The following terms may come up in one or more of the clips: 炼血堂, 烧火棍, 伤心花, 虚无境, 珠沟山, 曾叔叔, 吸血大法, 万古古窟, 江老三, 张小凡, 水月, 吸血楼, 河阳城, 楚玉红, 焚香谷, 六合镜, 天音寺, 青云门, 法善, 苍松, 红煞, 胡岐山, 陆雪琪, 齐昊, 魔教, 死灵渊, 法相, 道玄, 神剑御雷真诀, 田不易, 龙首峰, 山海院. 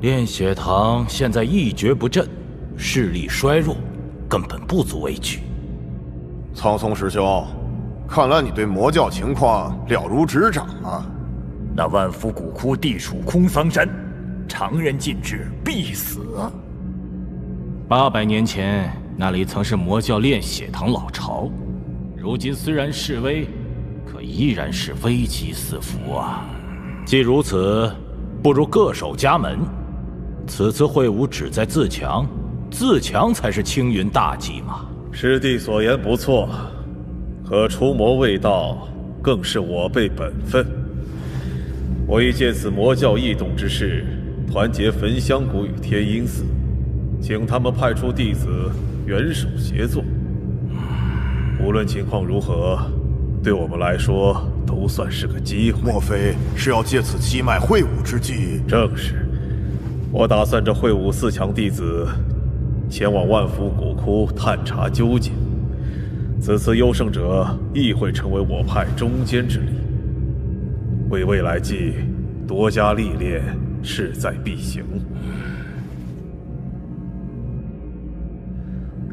炼血堂现在一蹶不振，势力衰弱，根本不足为惧。苍松师兄，看来你对魔教情况了如指掌啊！那万夫古窟地处空桑山，常人进至必死。800年前，那里曾是魔教炼血堂老巢，如今虽然式微，可依然是危机四伏啊！既如此，不如各守家门。此次会晤旨在自强，自强才是青云大计嘛。师弟所言不错，可除魔未到，更是我辈本分。我亦借此魔教异动之事，团结焚香谷与天音寺，请他们派出弟子援手协作。无论情况如何，对我们来说都算是个机会。莫非是要借此期脉会武之际？正是，我打算着会武4强弟子，前往万福古窟探查究竟。此次优胜者亦会成为我派中坚之力，为未来计多加历练，势在必行。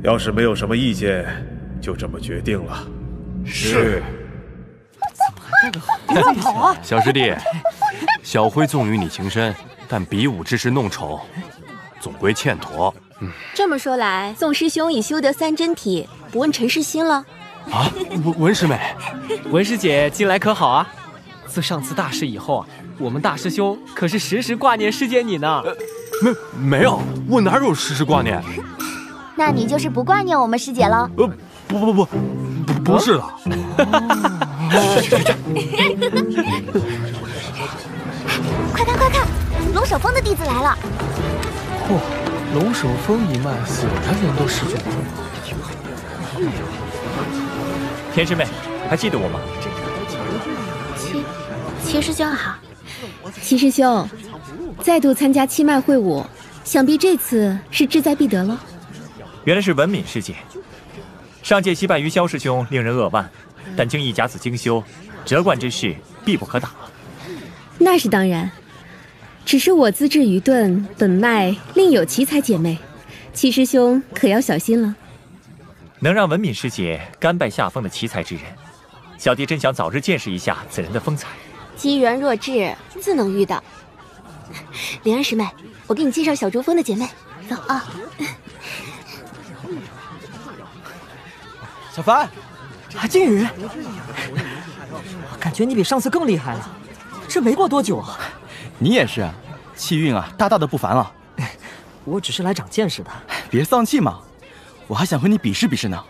要是没有什么意见，就这么决定了。是。别乱跑啊，小师弟！小辉纵与你情深，但比武之时弄丑，总归欠妥。这么说来，宋师兄已修得3真体，不问陈师心了？啊，文师妹，文师姐近来可好啊？自上次大事以后，我们大师兄可是时时挂念师姐你呢。没有，我哪有时时挂念？那你就是不挂念我们师姐了？不是的。快看，龙首峰的弟子来了！嚯，龙首峰一脉果然人多势众。田师妹，还记得我吗？齐师兄好。齐师兄，再度参加七脉会武，想必这次是志在必得了。原来是文敏师姐，上届惜败于萧师兄，令人扼腕。但经一甲子精修，折冠之事必不可挡。那是当然，只是我资质愚钝，本脉另有奇才姐妹，齐师兄可要小心了。能让文敏师姐甘拜下风的奇才之人，小弟真想早日见识一下此人的风采。机缘若至，自能遇到。灵儿师妹，我给你介绍小竹峰的姐妹，走啊！小凡。啊，靖宇，感觉你比上次更厉害了。这没过多久啊，你也是，气运啊，大大的不凡了。我只是来长见识的。别丧气嘛，我还想和你比试比试呢。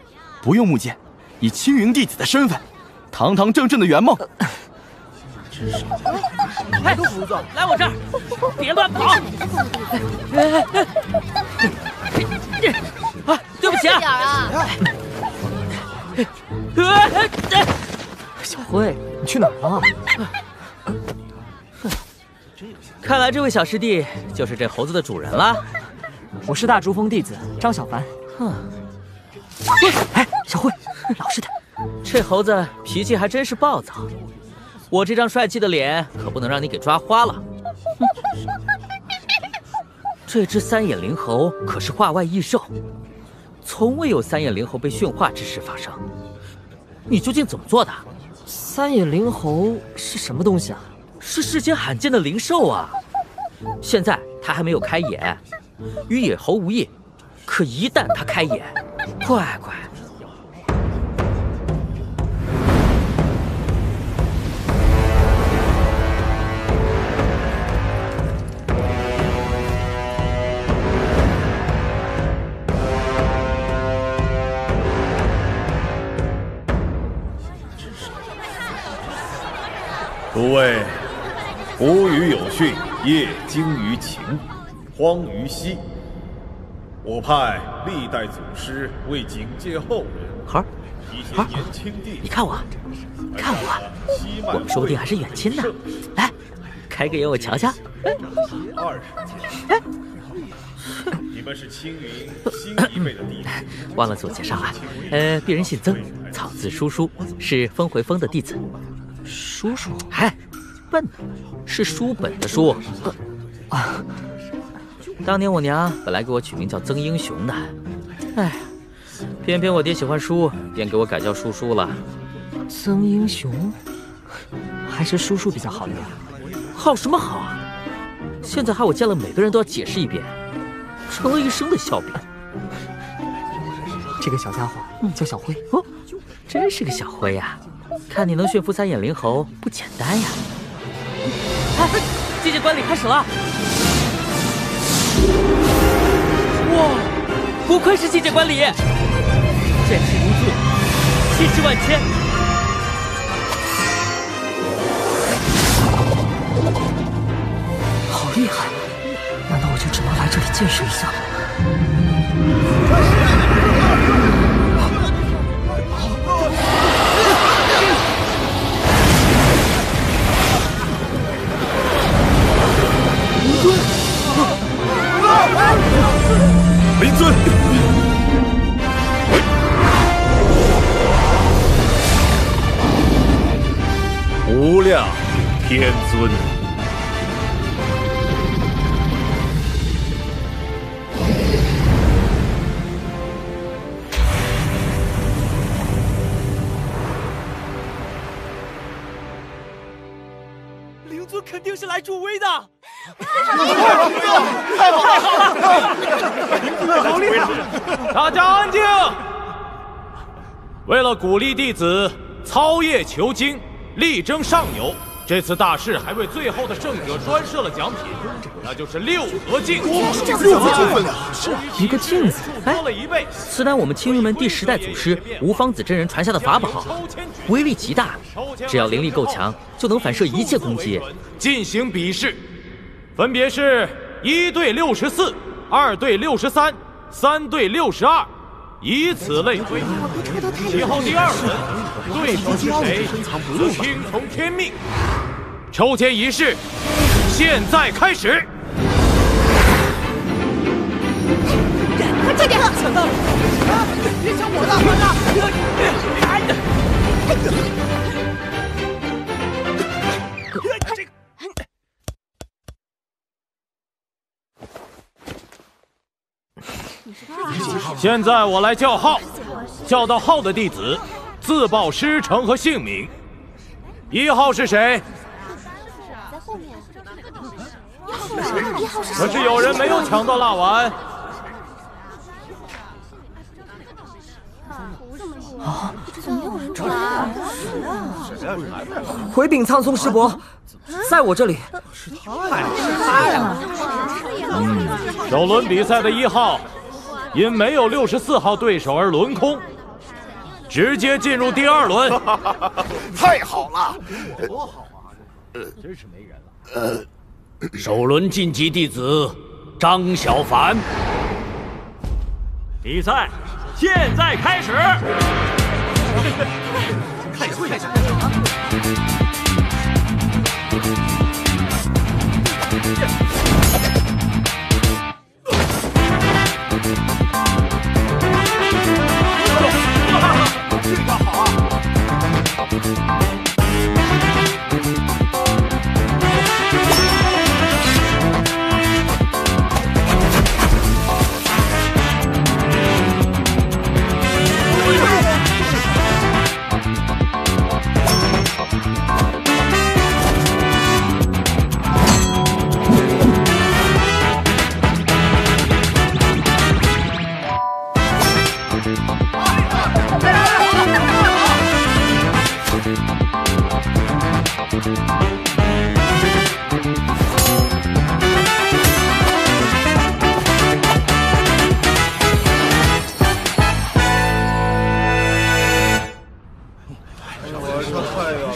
不用木剑，以青云弟子的身份，堂堂正正的圆梦。哎，来我这儿，别乱跑！哎，对不起啊。小辉，你去哪儿了？看来这位小师弟就是这猴子的主人了。我是大竹峰弟子张小凡。哎，小辉，老实点。这猴子脾气还真是暴躁，我这张帅气的脸可不能让你给抓花了。这只3眼灵猴可是化外异兽，从未有3眼灵猴被驯化之事发生。你究竟怎么做的？3眼灵猴是什么东西啊？是世间罕见的灵兽啊！现在它还没有开眼，与野猴无异。可一旦它开眼，乖乖！所谓无鱼有训，业精于勤，荒于嬉。我派历代祖师为警戒后人。你看我，我们说不定还是远亲呢。来，开个眼我瞧瞧。你们是青云新一辈的弟子。忘了自我介绍了，鄙人姓曾，草字叔叔，是风回峰的弟子。叔叔，笨，是书本的书。当年我娘本来给我取名叫曾英雄的，哎，偏偏我爹喜欢叔，便给我改叫叔叔了。曾英雄，还是叔叔比较好的呀。好什么好啊！现在害我见了每个人都要解释一遍，成了一生的笑柄。这个小家伙叫小辉，哦，真是个小辉呀！看你能驯服3眼灵猴，不简单呀！哎，接近观礼开始了。 哇，不愧是机械管理，剑气如注，气势万千。好厉害！难道我就只能来这里见识一下吗？吴尊。 林尊，无量天尊，林尊肯定是来助威的。 太好了！大家安静。为了鼓励弟子操业求精，力争上游，这次大事还为最后的胜者专设了奖品，那就是6合镜。6合镜分量，是一个镜子。哎，此乃我们青云门第10代祖师吴方子真人传下的法宝，威力极大，只要灵力够强，就能反射一切攻击。进行比试。 分别是1对64，2对63，3对62，以此类推。其后第2轮，对手是谁，听从天命。抽签仪式现在开始。快点了，抢到了！别抢我的，这个。 现在我来叫号，叫到号的弟子自报师承和姓名。1号是谁？可是有人没有抢到蜡丸。啊！怎么没有人出来啊？回禀苍松师伯，在我这里。是他呀！首轮比赛的1号。 因没有64号对手而轮空，直接进入第2轮。太好了，多好啊！真是没人了。首轮晋级弟子张小凡。比赛现在开始。看一下，看一下，啊！ 这个好啊！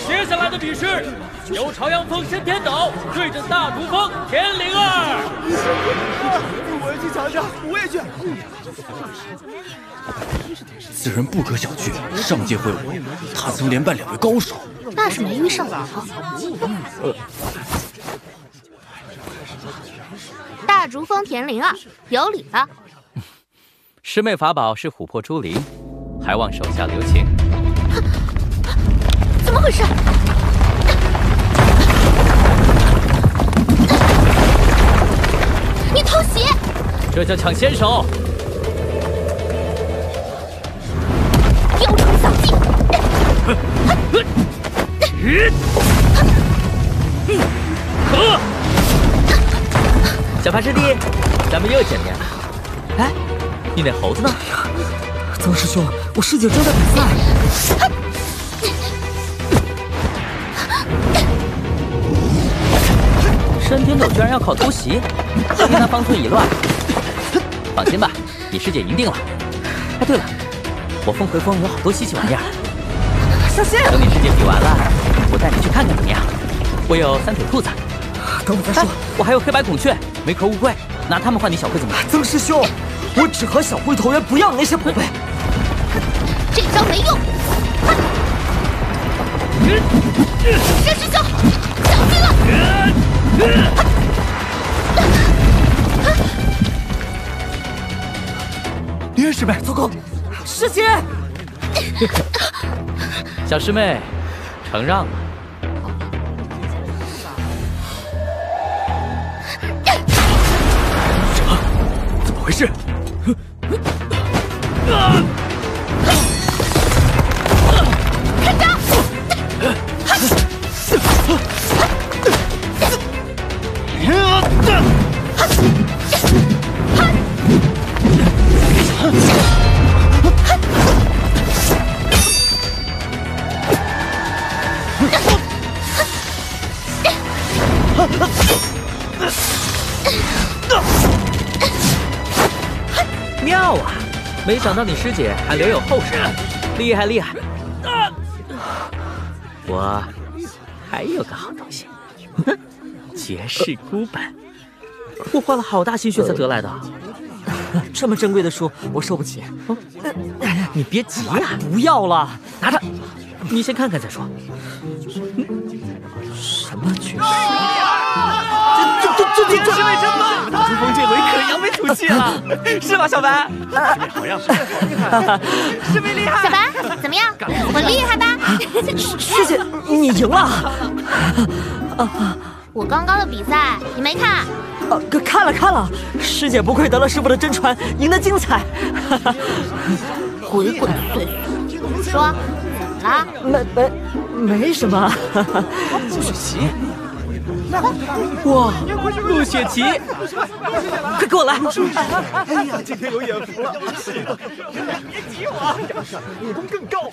接下来的比试由朝阳风先天斗对阵大毒风田02。我也去瞧瞧，我也去。此人不可小觑，上界会武，他曾连败2位高手。那是没遇上我。大竹峰田02，有理了。师妹法宝是琥珀珠翎，还望手下留情。怎么回事？ 你偷袭！这叫抢先手。 可，小潘师弟，咱们又见面了。哎，你那猴子呢？曾师兄，我师姐正在比赛。山巅斗居然要靠偷袭，就听他方寸已乱。放心吧，你师姐赢定了。哎，对了，我凤回峰有好多稀奇玩意儿。 小心！等你师姐比完了，我带你去看看怎么样？我有三腿兔子，等我再说。我还有黑白孔雀、梅壳乌龟，拿它们换你小龟怎么样？曾师兄，我只和小龟投缘，不要那些宝贝。这招没用。申师兄，小心了！林恩师妹，糟糕，师姐。小师妹，承让了。怎么回事？开闸！妙啊！没想到你师姐还留有后手，厉害厉害！我还有个好东西，绝世孤本，我花了好大心血才得来的。这么珍贵的书，我受不起。你别急啊，不要了，拿着，你先看看再说。什么绝世？ 师妹真棒！朱峰这回可扬眉吐气了，是吧，小白？师妹好样的，厉害！师妹厉害！小白怎么样？我厉害吧？师姐，你赢了！我刚刚的比赛你没看？看了看了，师姐不愧得了师傅的真传，赢得精彩。鬼鬼祟祟，说怎么了？没什么。陆雪琪。 哇，陆雪琪，快跟我来！哎呀，今天有眼福了！别挤我，武功更高。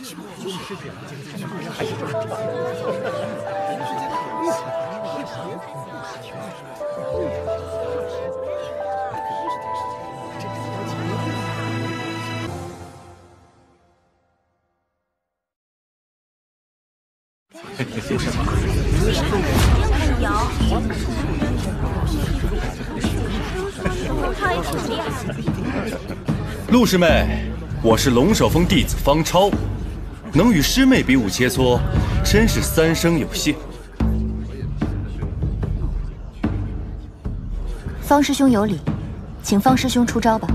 有什么？ 有，陆师妹，我是龙首峰弟子方超，能与师妹比武切磋，真是三生有幸。方师兄有礼，请方师兄出招吧。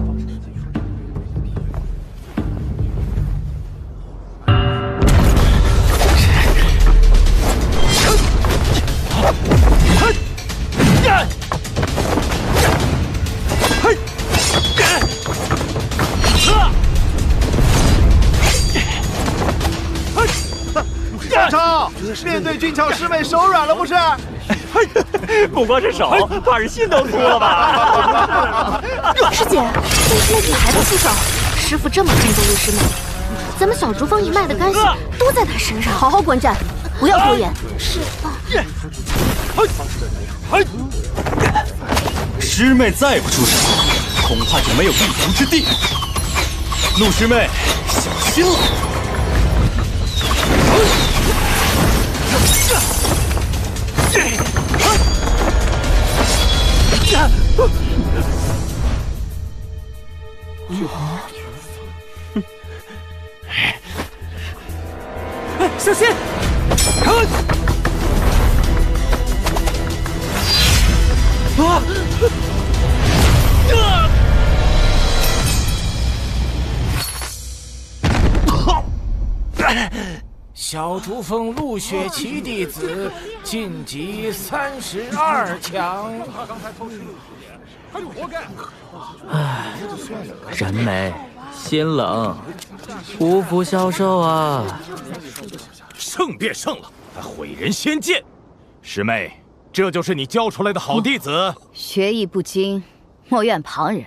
面对俊俏师妹手软了不是？不光是手，怕是心都秃了吧？师姐，陆师妹女孩子出手，师傅这么看重陆师妹，咱们小竹峰一脉的干系都在她身上。好好观战，不要多言。是吧？师妹再不出手，恐怕就没有立足之地。陆师妹，小心了！ 哎，小心！啊！小竹峰陆雪琪弟子晋级32强。他刚才偷吃陆师爷，他就活该。唉，人美心冷，无福消受啊！胜便胜了，还毁人先见。师妹，这就是你教出来的好弟子。哦、学艺不精，莫怨旁人。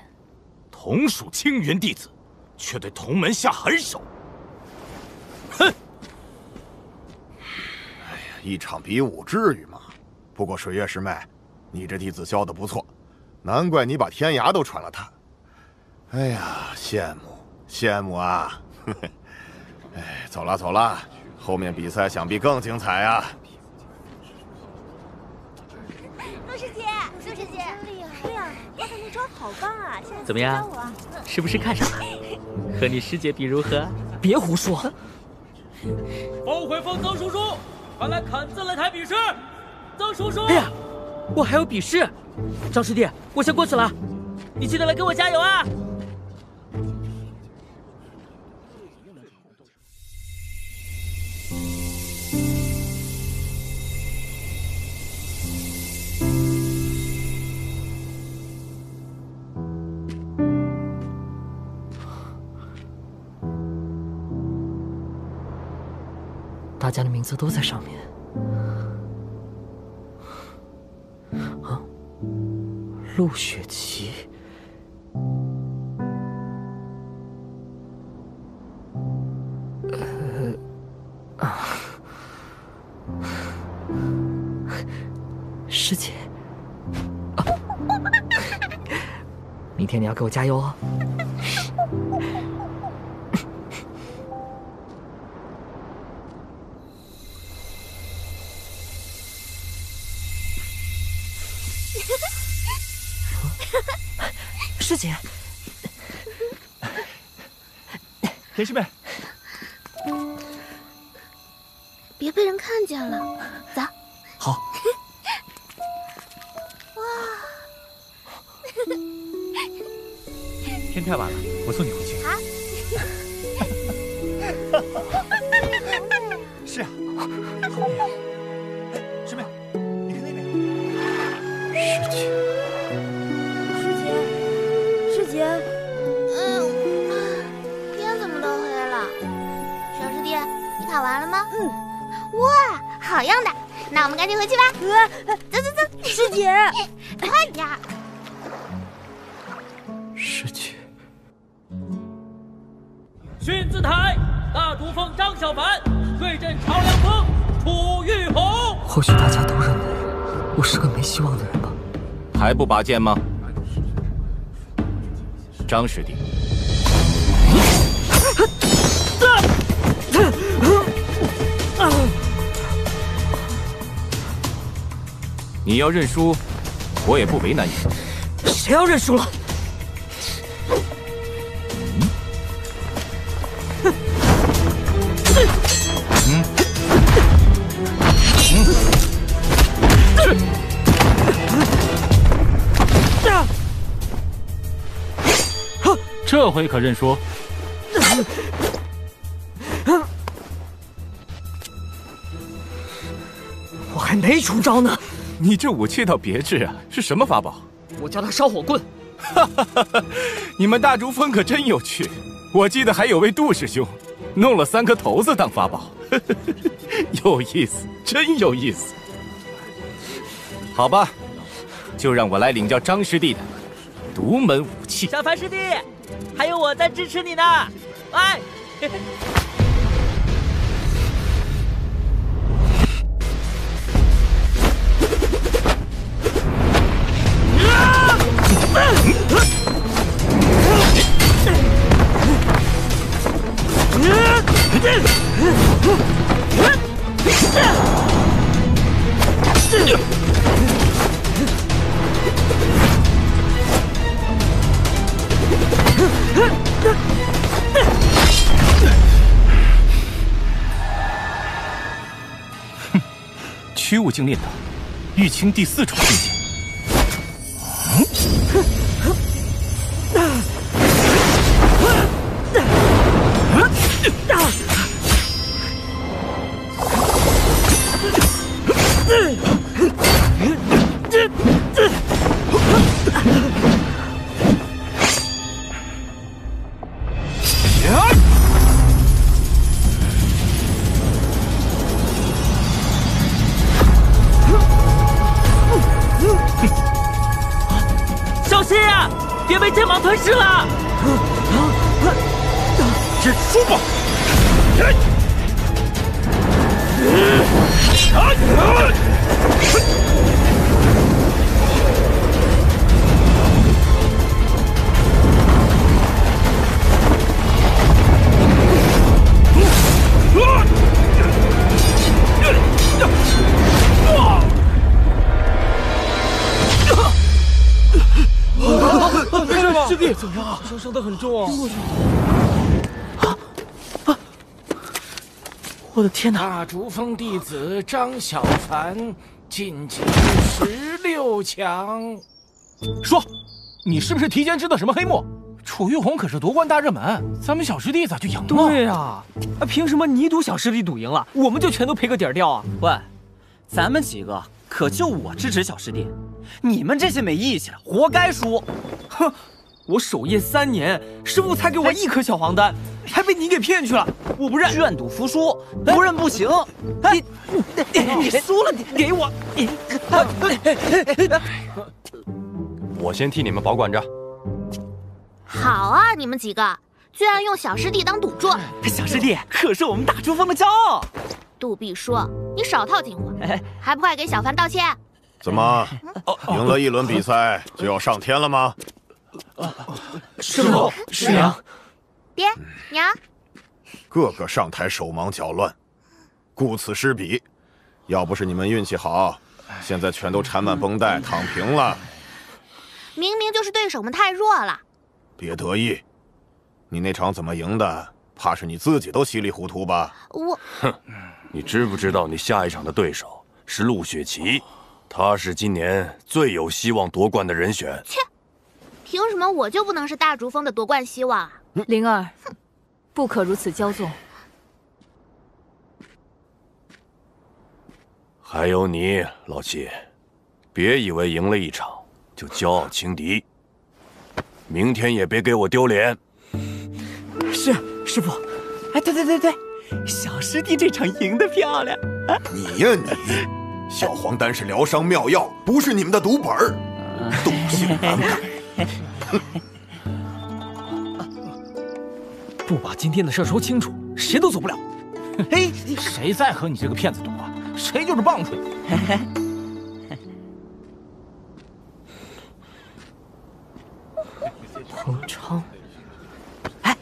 同属青云弟子，却对同门下狠手。哼！ 一场比武至于吗？不过水月师妹，你这弟子教的不错，难怪你把天涯都传了他。哎呀，羡慕羡慕啊！哎，走了走了，后面比赛想必更精彩啊！陆师姐，陆师姐，对呀，刚才那招好棒啊！现在怎么样？是不是看上了？和你师姐比如何？别胡说！包回峰曾叔叔。 快来砍字擂台比试，曾叔叔！哎呀，我还有比试，张师弟，我先过去了，你记得来给我加油啊！大家的名字都在上面啊！陆雪琪，师姐，啊、明天你要给我加油哦！ 师姐，田师妹，别被人看见了，走。好。哇！天太晚了，我送你回去。好。是啊，好美啊。 看完了吗？嗯，哇，好样的！那我们赶紧回去吧。走走走，师姐，快点！师姐，训字台，大竹峰张小凡对阵朝阳峰楚玉红。或许大家都认为我是个没希望的人吧？还不拔剑吗？张师弟。 你要认输，我也不为难你。谁要认输了？这回可认输？ 还没出招呢，你这武器倒别致啊！是什么法宝？我叫他烧火棍。哈哈哈！你们大竹峰可真有趣，我记得还有位杜师兄，弄了3颗头子当法宝，有意思，真有意思。好吧，就让我来领教张师弟的独门武器。小凡师弟，还有我在支持你呢，哎。哼，虚无境练道，玉清第4重境界。小心啊，别被天蟒吞噬了！结束吧！ 师弟怎么样啊？伤得很重啊！啊！我的天哪！大竹峰弟子张小凡晋级16强。说，你是不是提前知道什么黑幕？楚玉红可是夺冠大热门，咱们小师弟咋就赢了？对呀、凭什么你赌小师弟赌赢了，我们就全都赔个底儿掉啊？喂，咱们几个可就我支持小师弟，你们这些没义气的，活该输！哼。 我守业3年，师傅才给我1颗小黄丹，还被你给骗去了！我不认，愿赌服输，不认不行。你输了，你给我！我先替你们保管着。好啊，你们几个居然用小师弟当赌注！小师弟可是我们大珠峰的骄傲。杜必说：“你少套近乎，还不快给小凡道歉？”怎么，赢了一轮比赛就要上天了吗？ 师傅，师娘，爹娘，个个上台手忙脚乱，顾此失彼。要不是你们运气好，现在全都缠满绷带躺平了。明明就是对手们太弱了。别得意，你那场怎么赢的？怕是你自己都稀里糊涂吧？我，哼，你知不知道你下一场的对手是陆雪琪？她是今年最有希望夺冠的人选。切。 凭什么我就不能是大竹峰的夺冠希望啊？灵儿，不可如此骄纵。还有你，老七，别以为赢了一场就骄傲轻敌，明天也别给我丢脸。是师傅，哎，对，小师弟这场赢得漂亮。啊、你，小黄丹是疗伤妙药，不是你们的毒本儿，动心难改。不把今天的事说清楚，谁都走不了。嘿，谁再和你这个骗子赌啊？谁就是棒槌。彭昌，哎，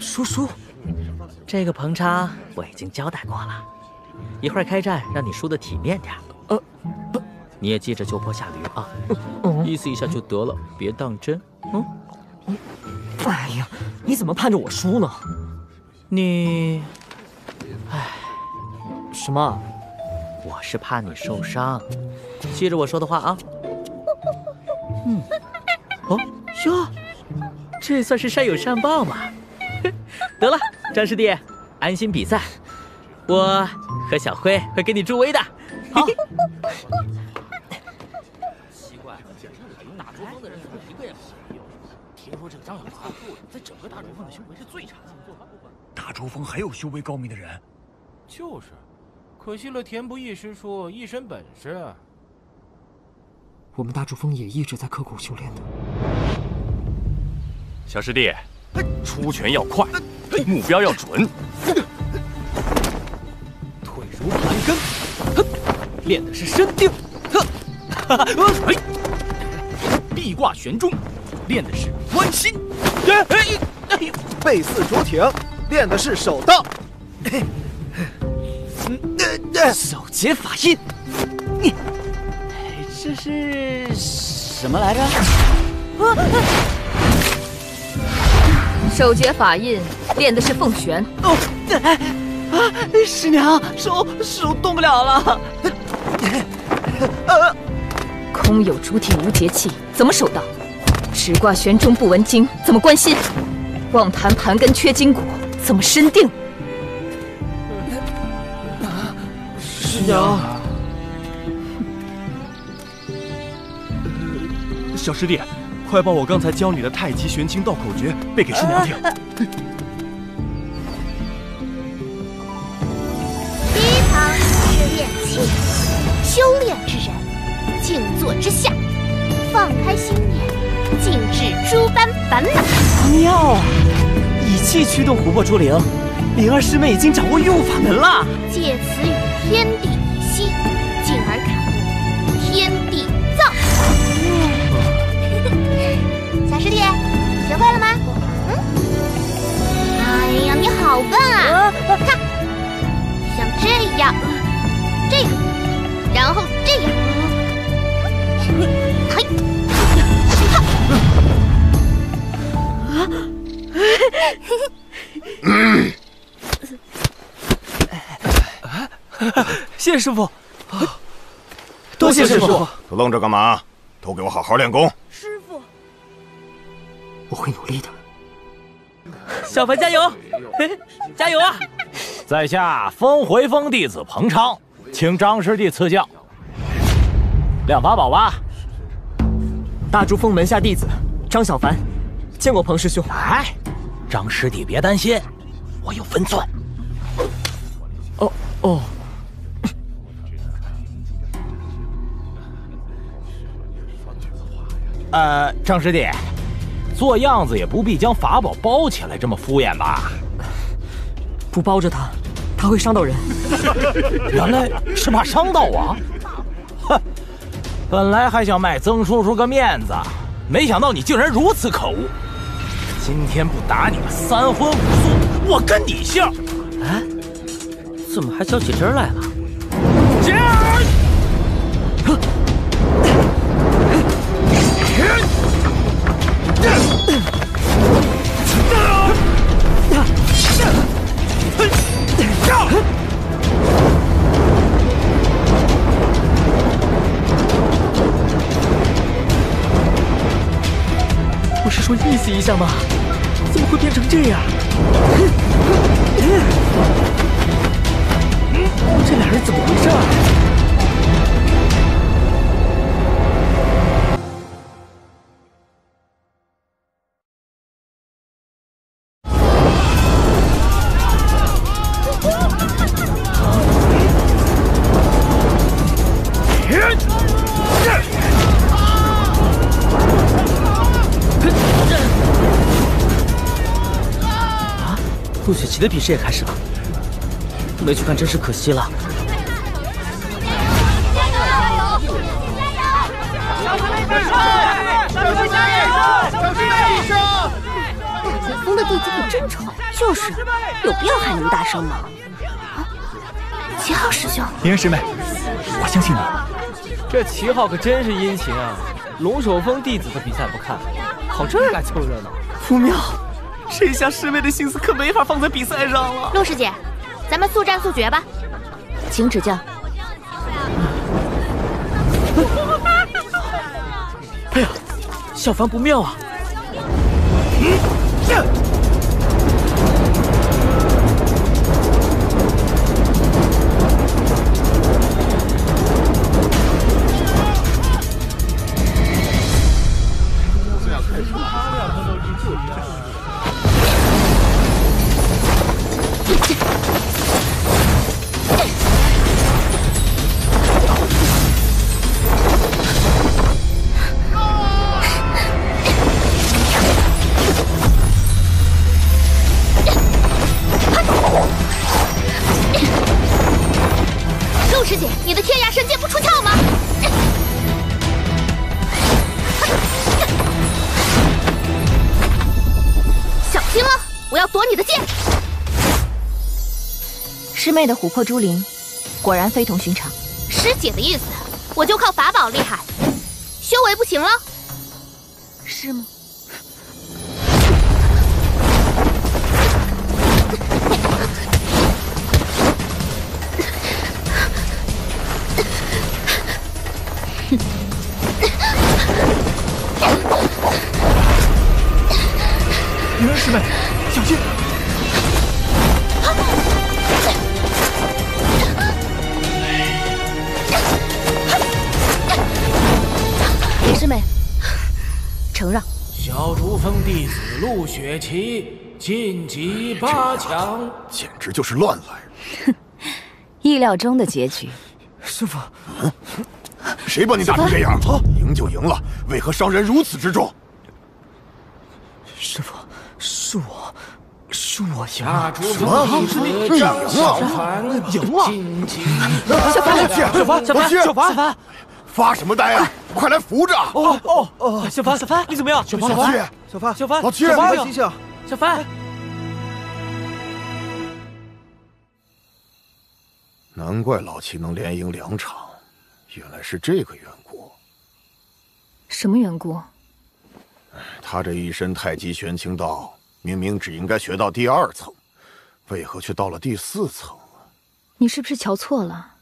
叔，这个彭昌我已经交代过了，一会儿开战让你输得体面点。你也记着就坡下驴啊，意思一下就得了，别当真。哎呀，你怎么盼着我输呢？你，哎，什么？我是怕你受伤，记着我说的话啊。哦哟，这算是善有善报嘛。得了，张师弟，安心比赛，我和小辉会给你助威的。好。张小凡在整个大竹峰的修为是最差的。大竹峰还有修为高明的人？就是，可惜了田不易师叔一身本事。我们大竹峰也一直在刻苦修炼的。小师弟，出拳要快，目标要准，腿如盘根，练的是身定。壁挂悬钟。 练的是弯心，背似竹挺，练的是手道，手结法印，这是什么来着？手结法印练的是凤旋。哦，师娘，手动不了了。空有竹挺无节气，怎么手道？ 只挂玄钟不闻经，怎么观心？妄谈盘根缺筋骨，怎么身定？师娘，小师弟，快把我刚才教你的太极玄清道口诀背给师娘听。第一堂是练气，修炼之人，静坐之下，放开心念，静止诸般烦恼。妙啊！以气驱动琥珀珠灵，灵儿师妹已经掌握御物法门了。借此语。 天地以息，进而感悟天地造。小师弟，学会了吗？嗯。哎呀，你好笨啊！看，像这样，这样，然后这样。嘿，啊！嗯。 谢谢师傅，多谢师傅。都愣着干嘛？都给我好好练功。师傅，我会努力的。小凡加油，加油啊！在下风回峰弟子彭昌，请张师弟赐教。亮法宝吧。大竹峰门下弟子张小凡，见过彭师兄。哎，张师弟别担心，我有分寸。哦哦。 张师弟，做样子也不必将法宝包起来这么敷衍吧？不包着它，它会伤到人。原来是怕伤到我。哼，本来还想卖曾叔叔个面子，没想到你竟然如此可恶！今天不打你个三荤五素，我跟你姓。哎，怎么还较起真来了？这。 我是说意思一下嘛，怎么会变成这样？这俩人怎么回事啊？ 陆雪琪的比试也开始了，没去看真是可惜了。加油！加油！小峰的弟子可真吵，就是，有必要喊那么大声吗？啊！齐昊师兄，灵儿师妹，我相信你。这齐昊可真是殷勤啊！龙首峰弟子的比赛不看，跑这儿来凑热闹，不妙。 这下师妹的心思可没法放在比赛上了。陆师姐，咱们速战速决吧，请指教。哎呀，小凡不妙啊！师妹的琥珀珠灵，果然非同寻常。师姐的意思，我就靠法宝厉害，修为不行了，是吗？灵儿师妹，小心！承让。小竹峰弟子陆雪琪晋级8强，简直就是乱来！哼，意料中的结局。师傅，嗯，谁把你打成这样？赢就赢了，为何伤人如此之重？师傅，是我。 是我赢了！什么？你赢了！赢了！小凡，小凡，小凡，小凡，发什么呆啊？快来扶着！哦哦哦！小凡，小凡，你怎么样？小凡，小凡，小凡，小凡，老七，醒醒！小凡，难怪老七能连赢2场，原来是这个缘故。什么缘故？他这一身太极玄清道。 明明只应该学到第2层，为何却到了第4层啊？你是不是瞧错了？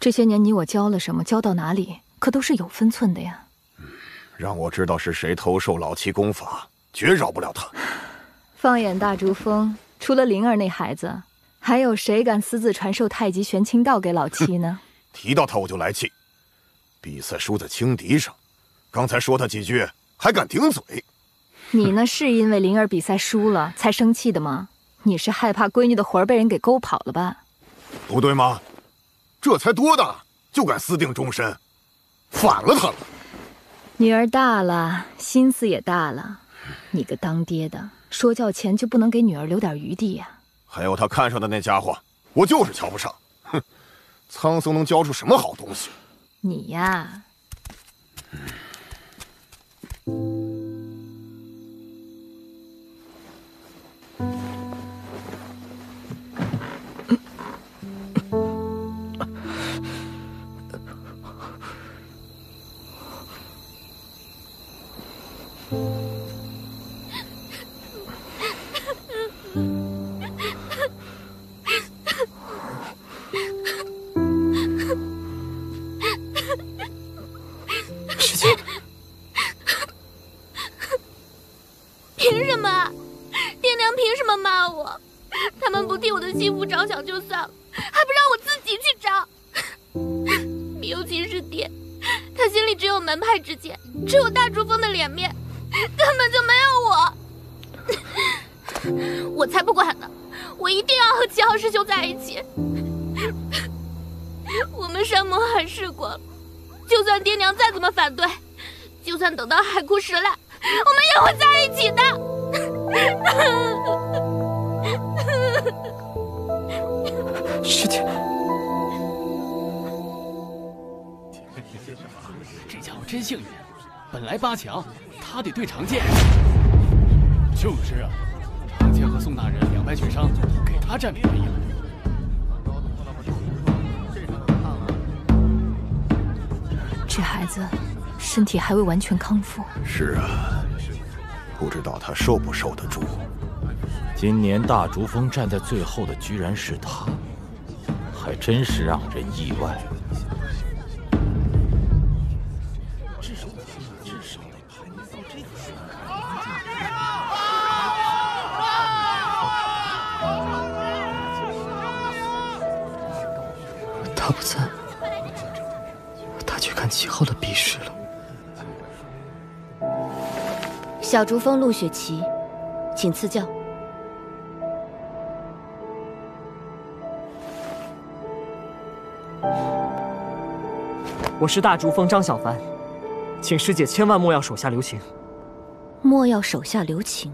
这些年你我教了什么，教到哪里，可都是有分寸的呀。嗯，让我知道是谁偷授老七功法，绝饶不了他。放眼大竹峰，除了灵儿那孩子，还有谁敢私自传授太极玄清道给老七呢？提到他我就来气，比赛输在轻敌上，刚才说他几句还敢顶嘴。 你呢？是因为灵儿比赛输了才生气的吗？你是害怕闺女的魂儿被人给勾跑了吧？不对吗？这才多大就敢私定终身，反了他了。女儿大了，心思也大了。你个当爹的，说教前就不能给女儿留点余地呀？还有他看上的那家伙，我就是瞧不上。哼，苍松能教出什么好东西？你呀。8强，他得对常健。就是啊，常健和宋大人2败俱伤，给他占便宜了。这孩子身体还未完全康复。是啊，不知道他受不受得住。今年大竹峰站在最后的居然是他，还真是让人意外。 他不在，他去看7号的比试了。小竹峰陆雪琪，请赐教。我是大竹峰张小凡，请师姐千万莫要手下留情。莫要手下留情。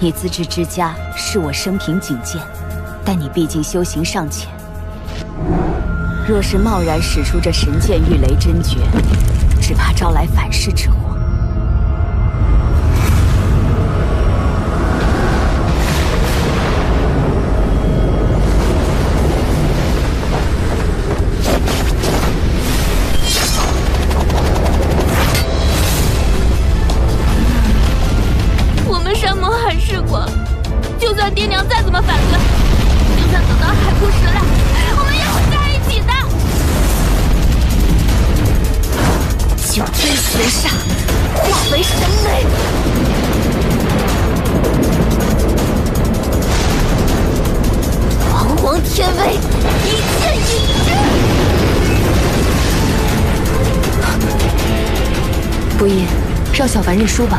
你资质之佳是我生平仅见，但你毕竟修行尚浅，若是贸然使出这神剑御雷真诀，只怕招来反噬之祸。让小凡认输吧。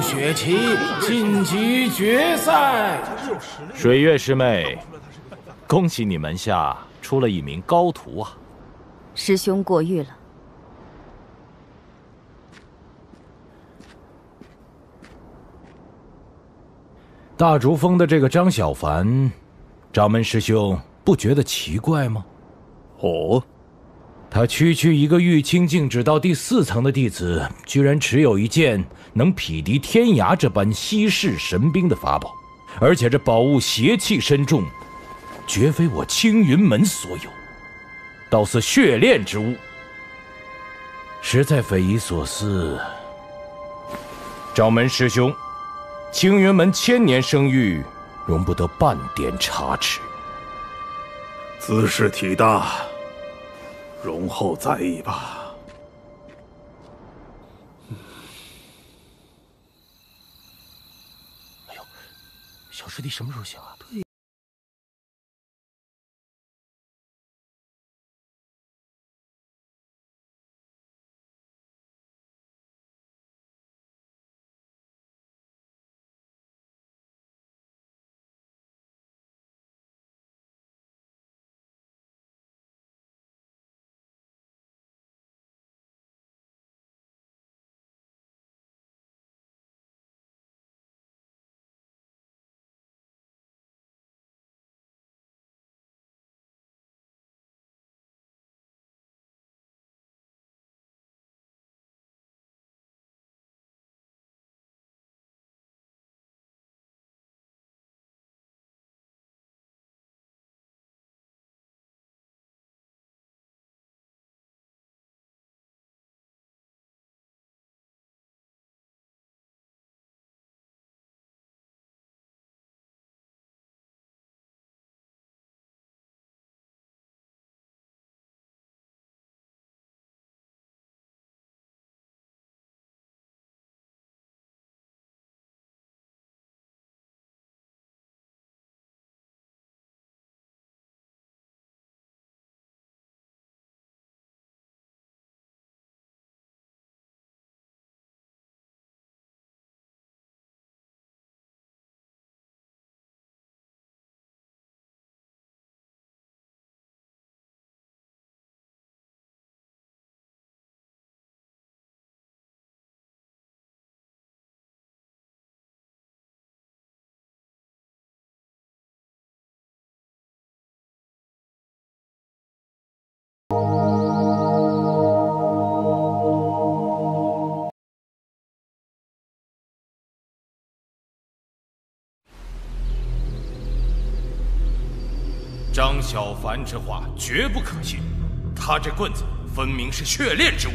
雪琪晋级决赛，水月师妹，恭喜你门下出了一名高徒啊！师兄过誉了。大竹峰的这个张小凡，掌门师兄不觉得奇怪吗？哦，他区一个玉清境只到第4层的弟子，居然持有一件 能匹敌天涯这般稀世神兵的法宝，而且这宝物邪气深重，绝非我青云门所有，倒似血炼之物，实在匪夷所思。掌门师兄，青云门1000年声誉，容不得半点差池。兹事体大，容后再议吧。 小师弟什么时候醒啊？对。张小凡之话绝不可信，他这棍子分明是血炼之物。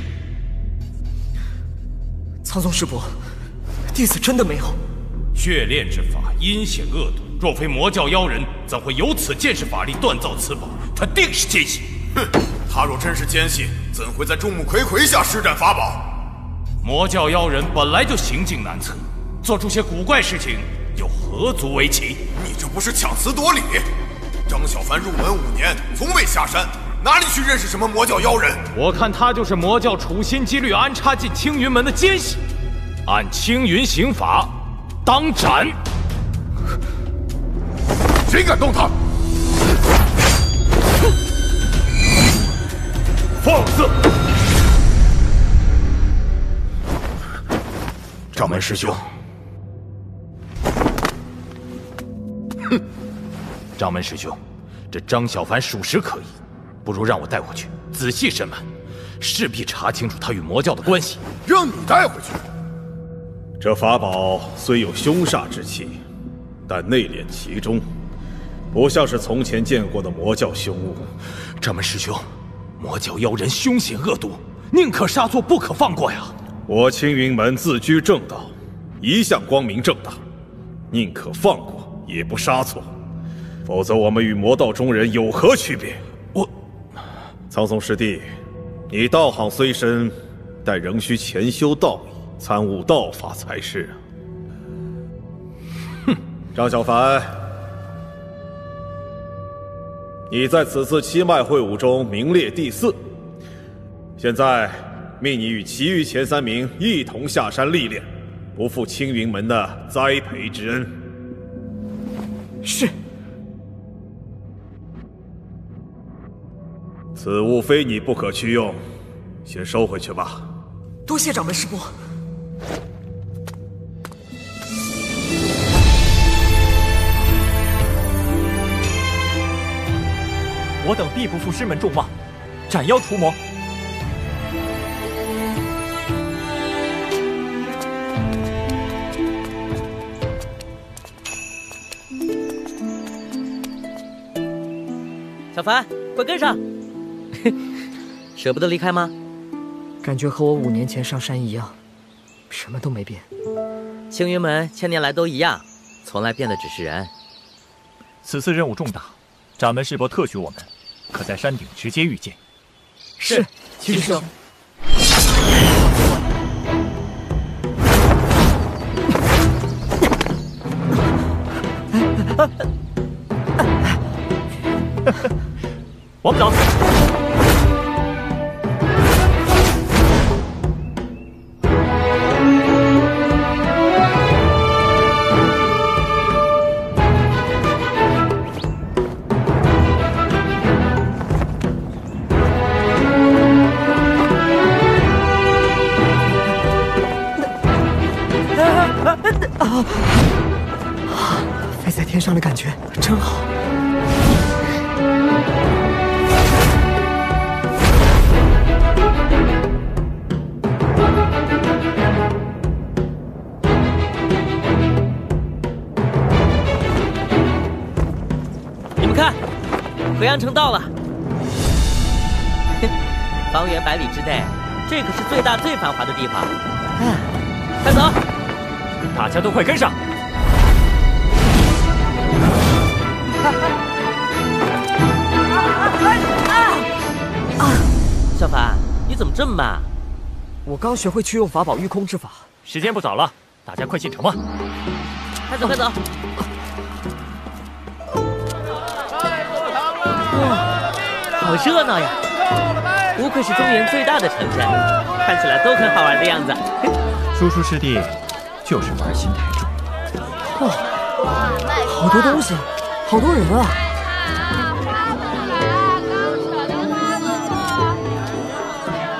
苍松师伯，弟子真的没有。血炼之法阴险恶毒，若非魔教妖人，怎会有此剑士法力锻造此宝？他定是奸细。哼！他若真是奸细，怎会在众目睽睽下施展法宝？魔教妖人本来就行径难测，做出些古怪事情，又何足为奇？你这不是强词夺理！ 张小凡入门5年，从未下山，哪里去认识什么魔教妖人？我看他就是魔教处心积虑安插进青云门的奸细，按青云刑法，当斩！谁敢动他？放肆！掌门师兄，哼！ 掌门师兄，这张小凡属实可疑，不如让我带回去仔细审问，势必查清楚他与魔教的关系。让你带回去？这法宝虽有凶煞之气，但内敛其中，不像是从前见过的魔教凶物。掌门师兄，魔教妖人凶险恶毒，宁可杀错不可放过呀！我青云门自居正道，一向光明正大，宁可放过也不杀错。 否则，我们与魔道中人有何区别？我，苍松师弟，你道行虽深，但仍需潜修道义，参悟道法才是啊。哼，张小凡，你在此次七脉会武中名列第4，现在命你与其余前3名一同下山历练，不负青云门的栽培之恩。是。 此物非你不可去用，先收回去吧。多谢掌门师伯。我等必不负师门重望，斩妖除魔。 小凡，快跟上！舍不得离开吗？感觉和我5年前上山一样，什么都没变。青云门千年来都一样，从来变的只是人。此次任务重大，掌门师伯特许我们，可在山顶直接遇见。是，齐师兄。 我们走。飞在天上的感觉真好。 河阳城到了，方圆百里之内，这可是最大最繁华的地方。啊，快走！大家都快跟上！小凡，你怎么这么慢？我刚学会去用法宝御空之法。时间不早了，大家快进城吧！快走，快走！ 好热闹呀！不愧是中原最大的城镇，看起来都很好玩的样子。叔叔师弟就是玩心太重。哇，好多东西，好多人啊！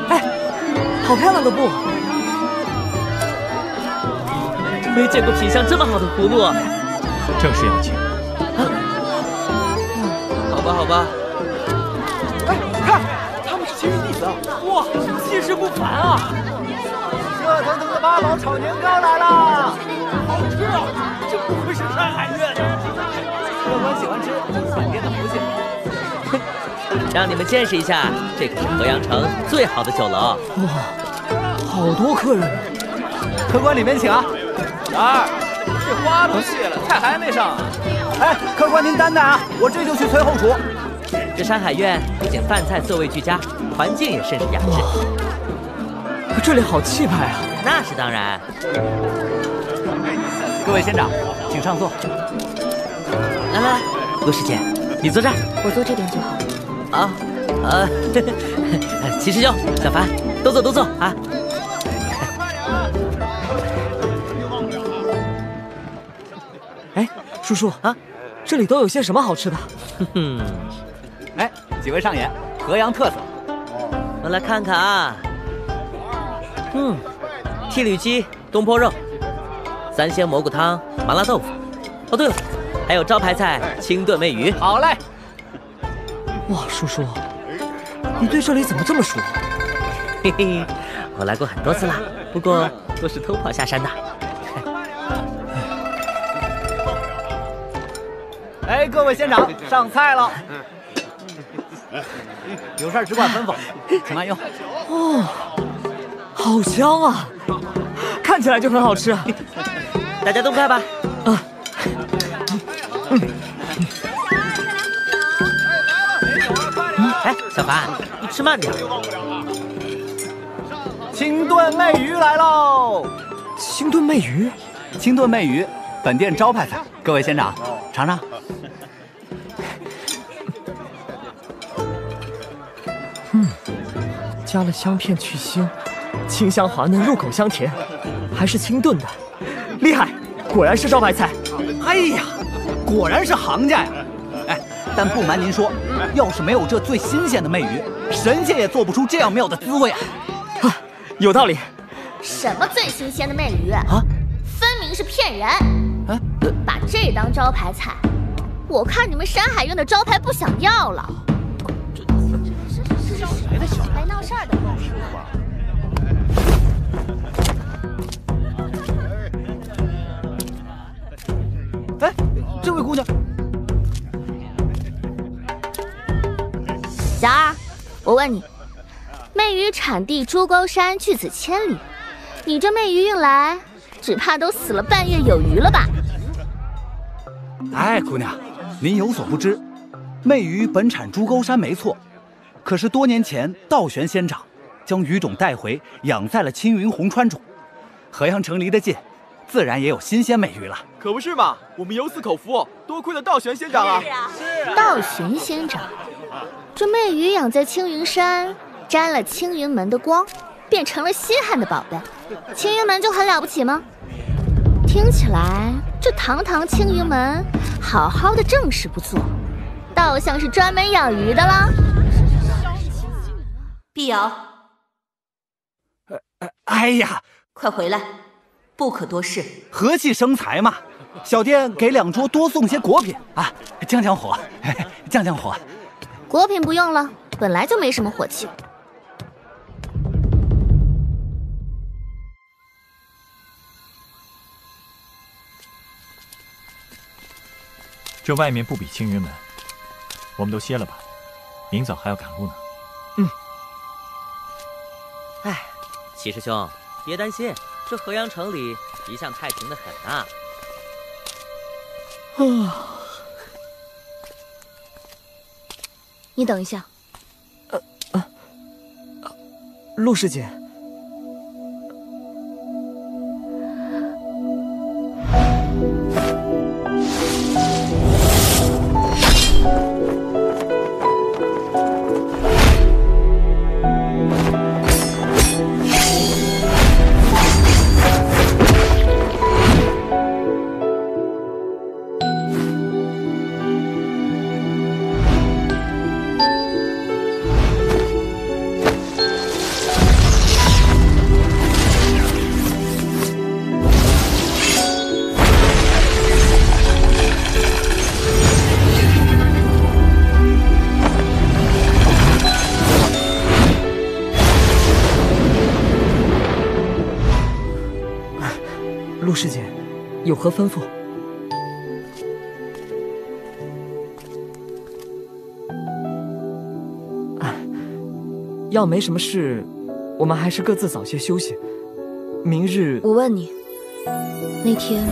哎，好漂亮的布！没见过品相这么好的葫芦。正是要请。啊，好吧，好吧。 哎，看，他们是青云弟子，哇，气势不凡啊！热腾腾的八宝炒年糕来了，好吃啊！这不愧是山海月的，客官喜欢吃满店的福气。让你们见识一下，这可是河阳城最好的酒楼。哇，好多客人啊！客官里面请啊。老二，这花都谢了，菜还没上啊。哎，客官您担待啊，我这就去催后厨。 这山海院不仅饭菜座位俱佳，环境也甚是雅致。这里好气派啊！那是当然。各位仙长，请上座。来来来，陆师姐，你坐这儿，我坐这边就好。啊，齐师兄、小凡，都坐都坐啊！哎，叔叔啊，这里都有些什么好吃的？哼哼。 哎，几位上演河阳特色，我来看看啊。嗯，剔吕鸡、东坡肉、三鲜蘑菇汤、麻辣豆腐。哦对了，还有招牌菜清炖妹鱼。好嘞。哇，叔叔，你对这里怎么这么熟？嘿嘿，我来过很多次了，不过都是偷跑下山的。哎，各位仙长，上菜了。 有事只管吩咐，请慢用。哦，好香啊！看起来就很好吃，大家动筷吧。啊，哎，小凡，你吃慢点。清炖妹鱼来喽！清炖妹鱼，清炖妹鱼，本店招牌菜，各位仙长尝尝。 加了香片去腥，清香滑嫩，入口香甜，还是清炖的，厉害！果然是招牌菜。哎呀，果然是行家呀！哎，但不瞒您说，要是没有这最新鲜的妹鱼，神仙也做不出这样妙的滋味啊！啊，有道理。什么最新鲜的妹鱼啊？分明是骗人！啊，把这当招牌菜，我看你们山海院的招牌不想要了。 来闹事儿的！哎，这位姑娘，小二，我问你，妹鱼产地珠沟山，距此千里，你这媚鱼运来，只怕都死了半月有余了吧？哎，姑娘，您有所不知，媚鱼本产珠沟山没错，可是多年前道玄仙长将鱼种带回，养在了青云红川中，河阳城离得近，自然也有新鲜媚鱼了。可不是嘛，我们有此口福，多亏了道玄仙长啊！是啊，道玄仙长，这媚鱼养在青云山，沾了青云门的光。 变成了稀罕的宝贝，青云门就很了不起吗？听起来这堂堂青云门，好好的正事不做，倒像是专门养鱼的了。碧瑶，哎呀，快回来，不可多事。和气生财嘛，小店给两桌多送些果品啊，降降火，降降火。果品不用了，本来就没什么火气。 这外面不比青云门，我们都歇了吧，明早还要赶路呢。嗯。哎，祁师兄，别担心，这河阳城里一向太平的很啊。哦。你等一下。陆师姐。 陆师姐，有何吩咐？啊，要没什么事，我们还是各自早些休息。明日我问你，那天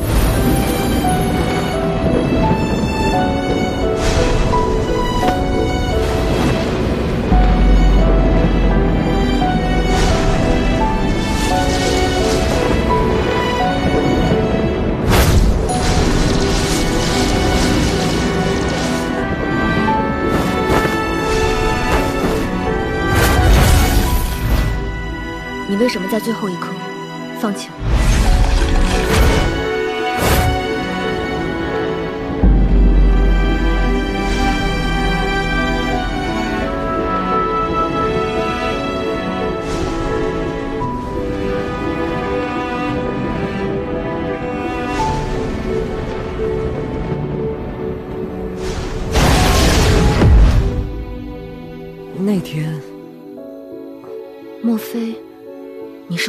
你为什么在最后一刻放弃我？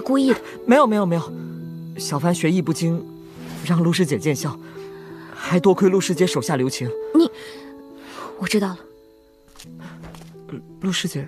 故意的？没有，小凡学艺不精，让陆师姐见笑，还多亏陆师姐手下留情。你，我知道了。陆师姐，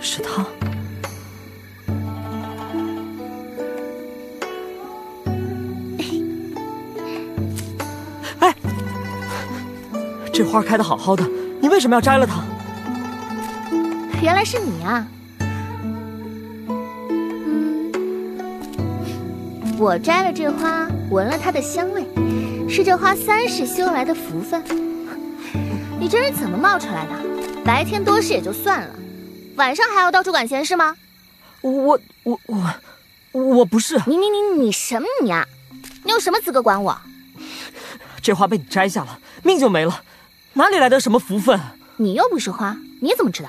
是他。哎，这花开得好好的，你为什么要摘了它？原来是你啊！我摘了这花，闻了它的香味，是这花30修来的福分。你这是怎么冒出来的？白天多事也就算了，晚上还要到处管闲事吗？我不是。你什么你啊？你有什么资格管我？ 这花被你摘下了，命就没了，哪里来的什么福分？你又不是花，你怎么知道？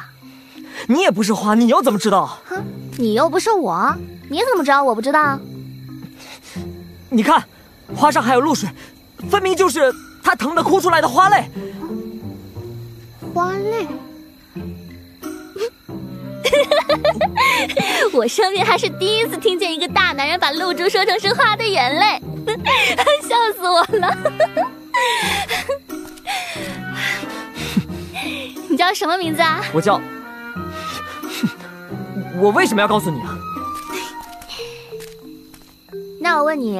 你也不是花，你又怎么知道？哼，你又不是我，你怎么知道我不知道？你看，花上还有露水，分明就是它疼得哭出来的花泪。花泪？我生命还是第一次听见一个大男人把露珠说成是花的眼泪。 笑死我了！你叫什么名字啊？我叫……我为什么要告诉你啊？那我问你，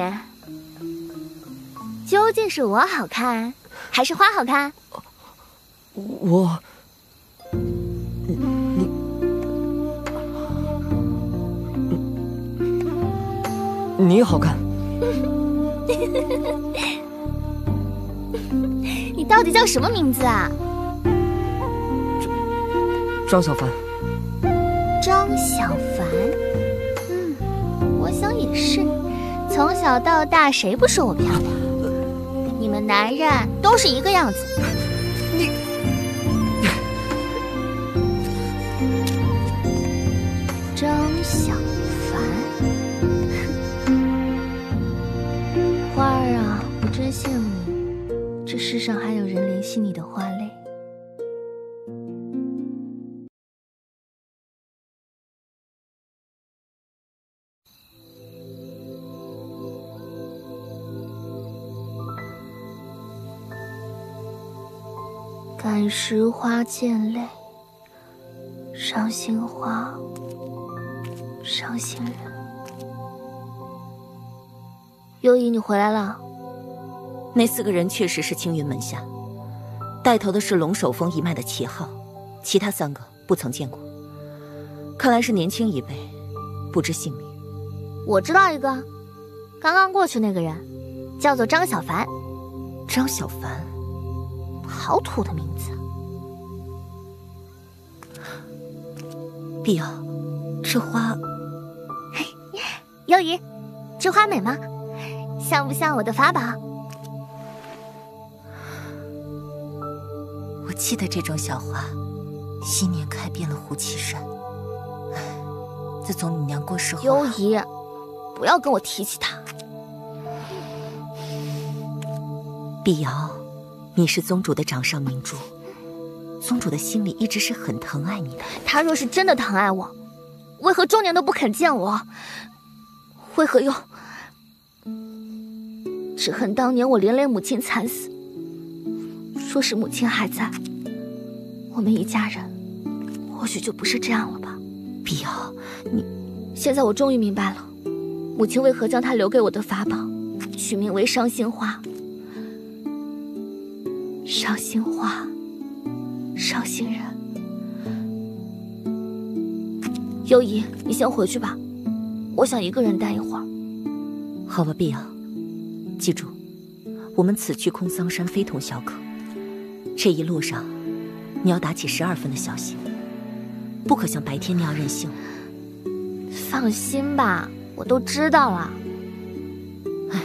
究竟是我好看，还是花好看？我……你……你好看。 你到底叫什么名字啊？张小凡。张小凡，我想也是。从小到大，谁不说我漂亮？你们男人都是一个样子。你，张小凡。 花儿啊，我真羡慕你，这世上还有人怜惜你的花泪。感时花溅泪，伤心花，伤心人。 幽姨，你回来了。那4个人确实是青云门下，带头的是龙首峰一脉的齐昊，其他3个不曾见过。看来是年轻一辈，不知姓名。我知道一个，刚刚过去那个人，叫做张小凡。张小凡，好土的名字。碧瑶，这花，幽姨，这花美吗？ 像不像我的法宝？我记得这种小花，昔年开遍了胡岐山。自从你娘过世后，幽姨，不要跟我提起她。碧瑶，你是宗主的掌上明珠，宗主的心里一直是很疼爱你的。他若是真的疼爱我，为何终年都不肯见我？为何又…… 只恨当年我连累母亲惨死。若是母亲还在，我们一家人或许就不是这样了吧。碧瑶，你……现在我终于明白了，母亲为何将她留给我的法宝取名为伤心花。伤心花，伤心人。幽姨，你先回去吧，我想一个人待一会儿。好吧，碧瑶。 记住，我们此去空桑山非同小可。这一路上，你要打起12分的小心，不可像白天那样任性。放心吧，我都知道了。唉，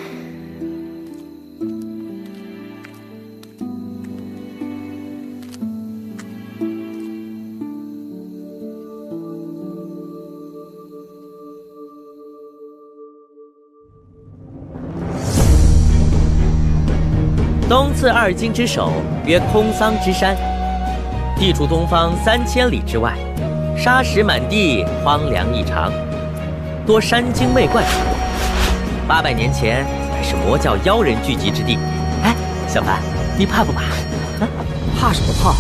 东次二京之首，曰空桑之山，地处东方3000里之外，沙石满地，荒凉异常，多山精魅怪。800年前乃是魔教妖人聚集之地。哎，小凡，你怕不怕？啊，怕什么怕？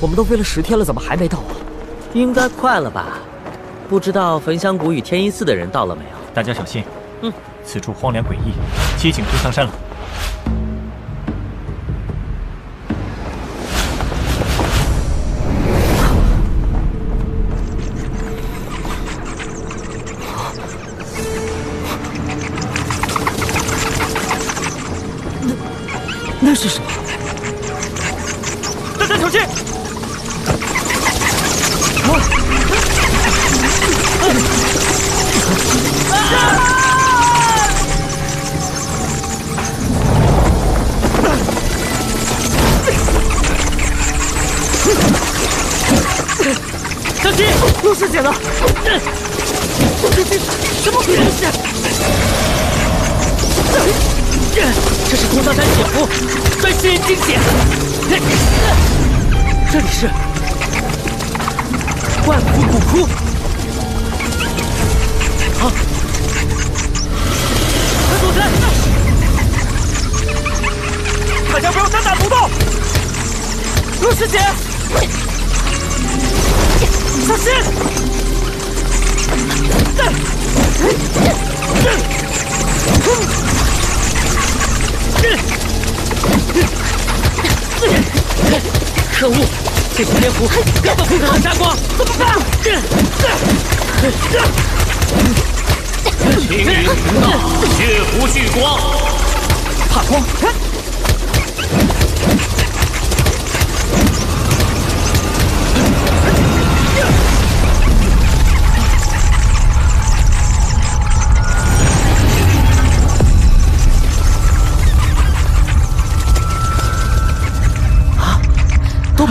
我们都飞了10天了，怎么还没到啊？应该快了吧？不知道焚香谷与天一寺的人到了没有？大家小心。嗯，此处荒凉诡异，切近空桑山了。小心，陆师姐呢？什么鬼东西？这是通道丹血符，专吸人精血。这里是万古古窟。好，快躲开！大家不要单打独斗。陆师姐。 小心！可恶，这些蝙蝠根本不可能杀光，怎么办？青云行道，血符聚光，怕光。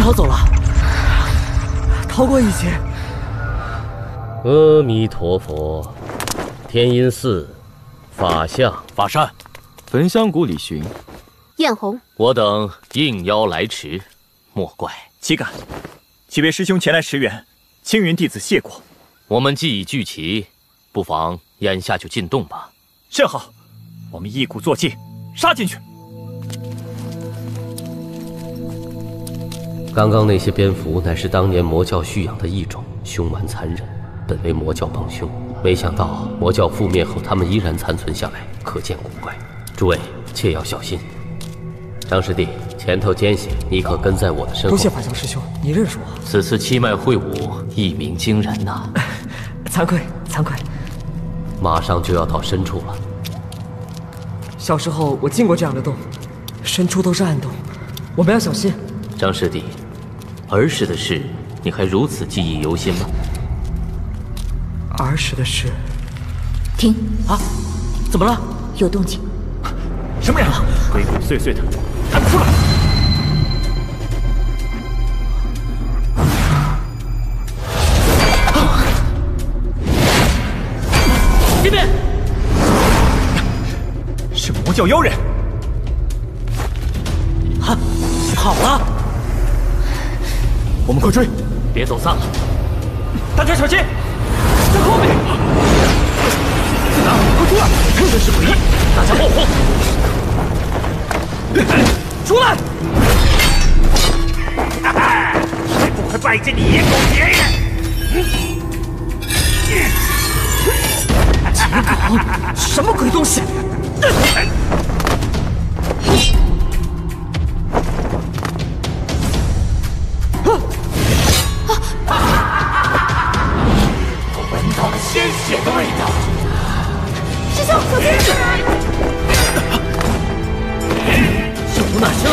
逃走了，逃过一劫。阿弥陀佛，天音寺法相法善，焚香谷李寻，艳红，我等应邀来迟，莫怪。岂敢！岂为师兄前来驰援，青云弟子谢过。我们既已聚齐，不妨眼下就进洞吧。甚好，我们一鼓作气，杀进去。 刚刚那些蝙蝠乃是当年魔教蓄养的一种，凶顽残忍，本为魔教帮凶。没想到魔教覆灭后，他们依然残存下来，可见古怪。诸位切要小心。张师弟，前头艰险，你可跟在我的身后。多谢法相师兄，你认识我？此次七脉会武，一鸣惊人呐！惭愧，惭愧。马上就要到深处了。小时候我进过这样的洞，深处都是暗洞，我们要小心。张师弟。 儿时的事，你还如此记忆犹新吗？儿时的事，停！啊，怎么了？有动静！什么人啊？鬼鬼祟祟的，看不出来。这边是魔教妖人。啊，跑了！ 我们快追！别走散了，大家小心，在后面！子南，快出来！真是诡异，大家保护！出来！哈哈，还不快拜见你爷狗爷爷！秦狗，什么鬼东西？鲜血的味道，师兄，小心！小狐哪去了？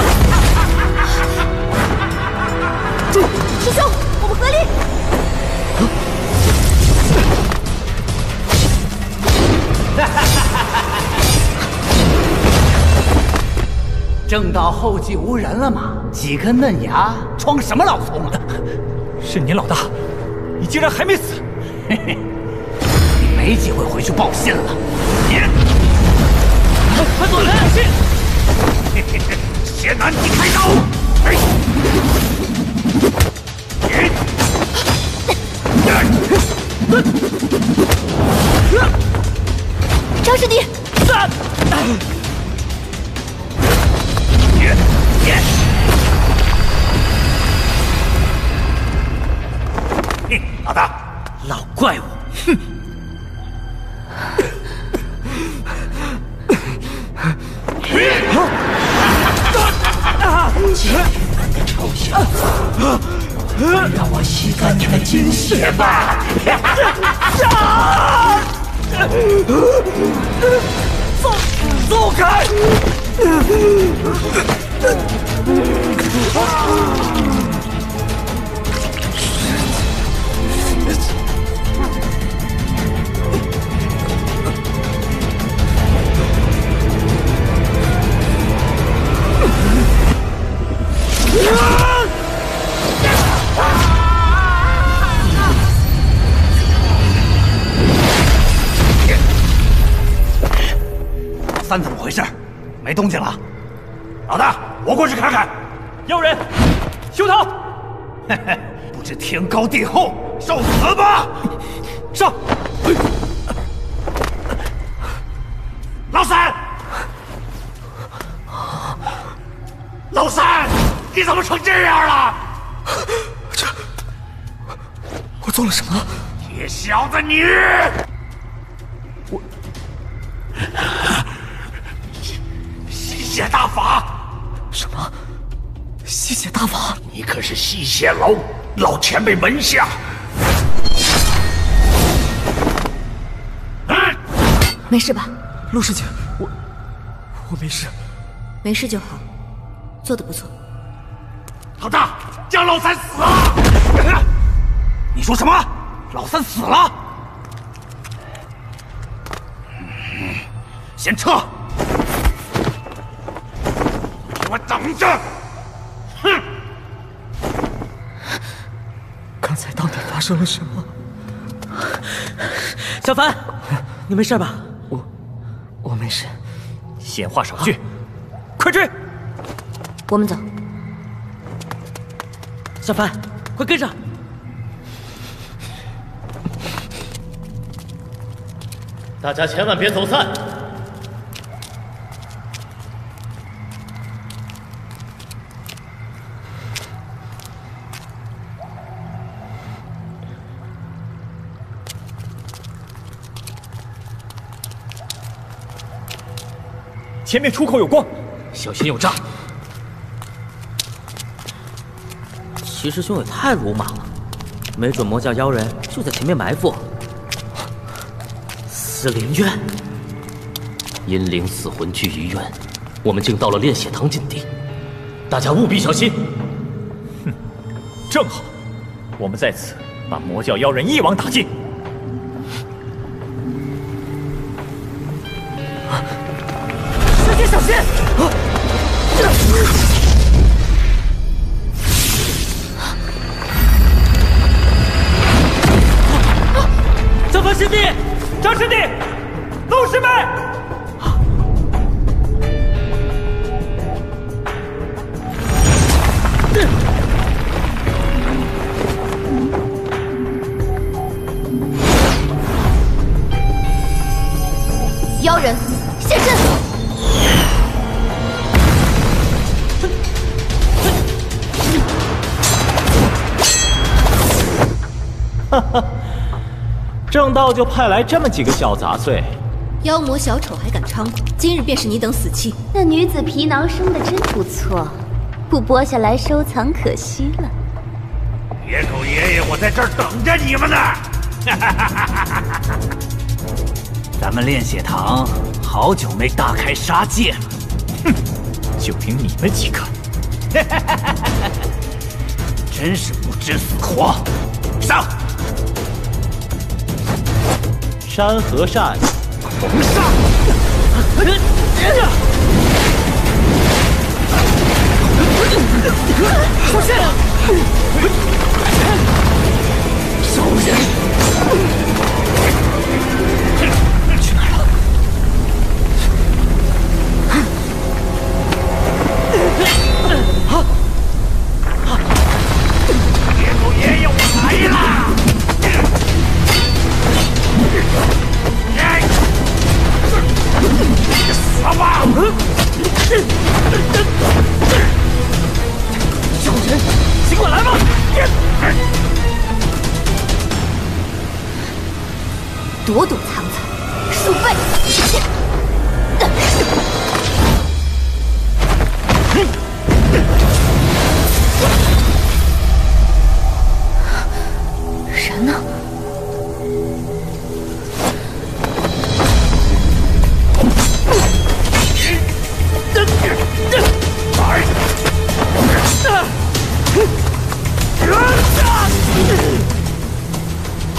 师兄，我们合力！正道后继无人了吗？几根嫩芽装什么老葱啊？是您老大，你竟然还没死！嘿嘿。 没机会回去报信了，快躲开！邪男，你开刀！张师弟，老大，老怪物，哼！ 臭小子，让我吸干你的精血吧！走开！事，没动静了。老大，我过去看看。有人，休逃！嘿嘿，不知天高地厚，受死吧！上！老三，老三，你怎么成这样了？这，我做了什么？你小子，你！ 吸血大法？什么？吸血大法？你可是吸血楼老前辈门下。没事吧，陆师姐？我没事。没事就好，做得不错。老大，江老三死了！你说什么？老三死了？先撤！ 我等着！哼！刚才到底发生了什么？小凡，你没事吧？我没事。闲话少叙，快追！我们走。小凡，快跟上！大家千万别走散！ 前面出口有光，小心有诈。齐师兄也太鲁莽了，没准魔教妖人就在前面埋伏。死灵渊，阴灵死魂聚于渊，我们竟到了炼血堂禁地，大家务必小心。哼，正好，我们在此把魔教妖人一网打尽。 正道就派来这么几个小杂碎，妖魔小丑还敢猖狂，今日便是你等死期。那女子皮囊生的真不错，不剥下来收藏可惜了。野狗爷爷，我在这儿等着你们呢！咱们炼血堂好久没大开杀戒了，哼，就凭你们几个，真是不知死活！上！ 山河扇，红煞！小心！小心！去哪儿了？野狗爷爷，我来了！ 死吧！小人，尽管来吧！躲躲藏藏，鼠辈！人呢？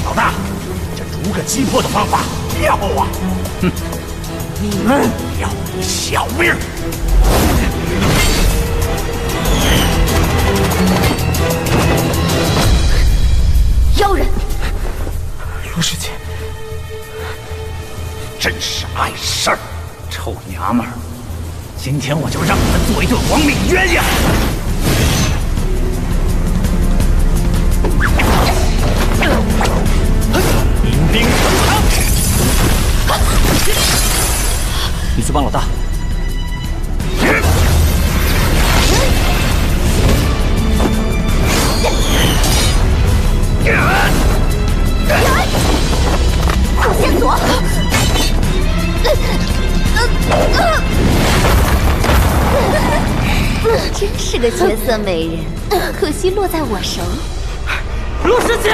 老大，这逐个击破的方法妙啊！哼，你们要你小命！妖人，陆师姐，真是碍事儿，臭娘们儿！今天我就让你们做一对亡命鸳鸯！民兵反抗！你去帮老大。 向左！真是个绝色美人，可惜落在我手里。陆雪琪。